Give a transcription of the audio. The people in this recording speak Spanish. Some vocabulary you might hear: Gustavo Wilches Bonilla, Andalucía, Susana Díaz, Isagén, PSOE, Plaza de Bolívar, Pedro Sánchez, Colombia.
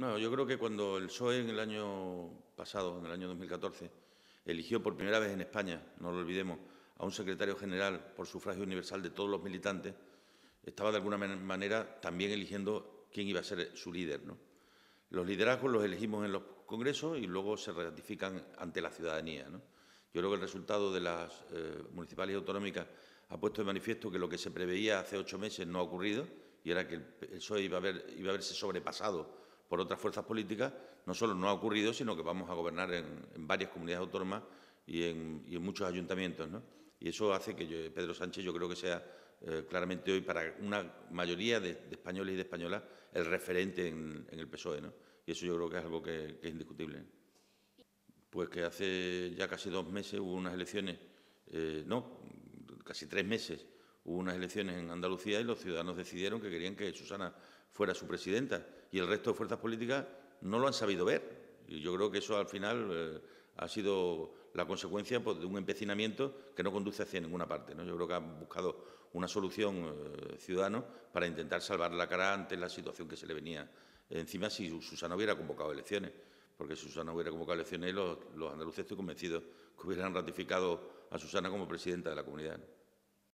No, yo creo que cuando el PSOE en el año pasado, en el año 2014, eligió por primera vez en España, no lo olvidemos, a un secretario general por sufragio universal de todos los militantes, estaba de alguna manera también eligiendo quién iba a ser su líder, ¿no? Los liderazgos los elegimos en los congresos y luego se ratifican ante la ciudadanía, ¿no? Yo creo que el resultado de las municipales y autonómicas ha puesto de manifiesto que lo que se preveía hace 8 meses no ha ocurrido, y era que el PSOE iba a verse sobrepasado por otras fuerzas políticas. No solo no ha ocurrido, sino que vamos a gobernar en varias comunidades autónomas y en muchos ayuntamientos, ¿no? Y eso hace que Pedro Sánchez, yo creo que sea claramente hoy para una mayoría de españoles y de españolas el referente en el PSOE, ¿no? Y eso yo creo que es algo que es indiscutible. Pues que hace ya casi 2 meses hubo unas elecciones, casi 3 meses hubo unas elecciones en Andalucía y los ciudadanos decidieron que querían que Susana fuera su presidenta, y el resto de fuerzas políticas no lo han sabido ver. Y yo creo que eso al final ha sido la consecuencia, pues, de un empecinamiento que no conduce hacia ninguna parte, ¿no? Yo creo que han buscado una solución ciudadano para intentar salvar la cara ante la situación que se le venía encima si Susana hubiera convocado elecciones. Porque si Susana hubiera convocado elecciones, los andaluces, estoy convencido, que hubieran ratificado a Susana como presidenta de la comunidad, ¿no?